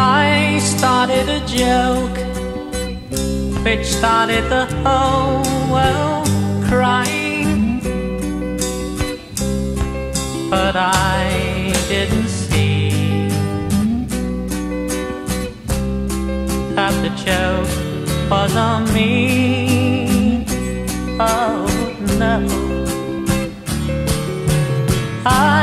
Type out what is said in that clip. I started a joke which started the whole world crying, but I didn't see that the joke was on me. Oh no, I